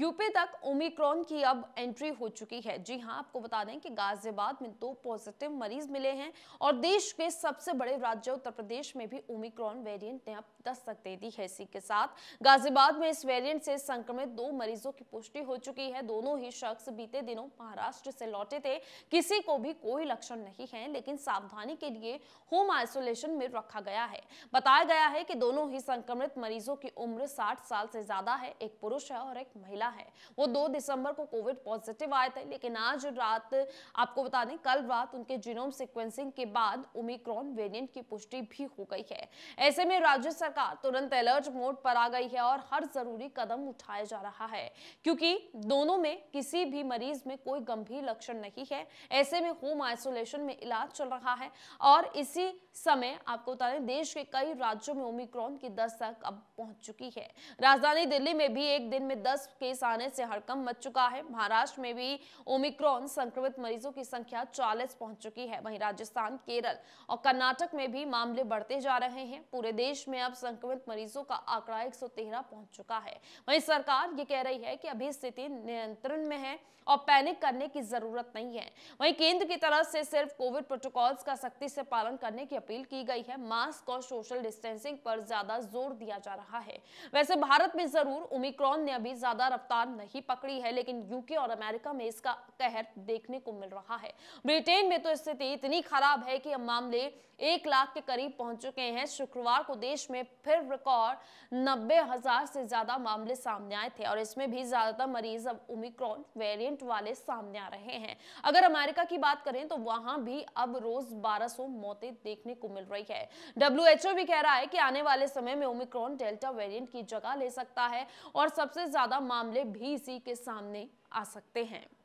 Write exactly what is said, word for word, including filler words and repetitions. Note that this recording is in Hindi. यूपी तक ओमिक्रोन की अब एंट्री हो चुकी है। जी हां, आपको बता दें कि गाजियाबाद में दो पॉजिटिव मरीज मिले हैं और देश के सबसे बड़े राज्य उत्तर प्रदेश में भी ओमिक्रोन वेरिएंट ने अब दस्तक दे दी है। इसी के साथ गाजियाबाद में इस वेरिएंट से संक्रमित दो मरीजों की पुष्टि हो चुकी है। दोनों ही शख्स बीते दिनों महाराष्ट्र से लौटे थे। किसी को भी कोई लक्षण नहीं है, लेकिन सावधानी के लिए होम आइसोलेशन में रखा गया है। बताया गया है कि दोनों ही संक्रमित मरीजों की उम्र साठ साल से ज्यादा है। एक पुरुष है और एक महिला है। वो दो दिसंबर को कोविड पॉजिटिव आए थे, लेकिन आज रात, आपको बता दें, कल रात उनके जीनोम सीक्वेंसिंग के बाद ओमिक्रॉन वेरिएंट की पुष्टि भी हो गई है। ऐसे में राज्य सरकार तुरंत अलर्ट मोड पर आ गई है और हर जरूरी कदम उठाया जा रहा है, क्योंकि दोनों में किसी भी मरीज में कोई गंभीर लक्षण नहीं है। ऐसे में होम आइसोलेशन में इलाज चल रहा है और इसी समय, आपको बता दें, देश के कई राज्यों में ओमिक्रॉन की दस्तक अब पहुंच चुकी है। राजधानी दिल्ली में भी एक दिन में दस के आने से हड़कंप मच चुका है। महाराष्ट्र में भी ओमिक्रॉन संक्रमित मरीजों की संख्या चालीस पहुंच चुकी है। वहीं राजस्थान, केरल और कर्नाटक में भी मामले बढ़ते जा रहे हैं। पूरे देश में अब संक्रमित मरीजों का आंकड़ा एक सौ तेरह पहुंच चुका है। वहीं सरकार ये कह रही है कि अभी स्थिति नियंत्रण में है और पैनिक करने की जरूरत नहीं है। वहीं केंद्र की तरफ से सिर्फ कोविड प्रोटोकॉल्स का सख्ती से पालन करने की अपील की गई है। मास्क और सोशल डिस्टेंसिंग पर ज्यादा जोर दिया जा रहा है। वैसे भारत में जरूर ओमिक्रॉन ने अभी ज्यादा रफ्तार नहीं पकड़ी है, लेकिन यूके और अमेरिका में इसका कहर देखने को मिल रहा है। ब्रिटेन में तो स्थिति इतनी खराब है कि अब मामले एक लाख के करीब पहुंच चुके हैं। शुक्रवार को देश में फिर रिकॉर्ड नब्बे हजार से ज्यादा मामले सामने आए थे और इसमें भी ज्यादातर मरीज अब ओमिक्रॉन वेरिएंट वाले सामने आ रहे हैं। अगर अमेरिका की बात करें तो वहां भी अब रोज बारह सौ मौतें देखने को मिल रही है। डब्ल्यू एच ओ भी कह रहा है कि आने वाले समय में ओमिक्रॉन डेल्टा वेरिएंट की जगह ले सकता है और सबसे ज्यादा मामले भी इसी के सामने आ सकते हैं।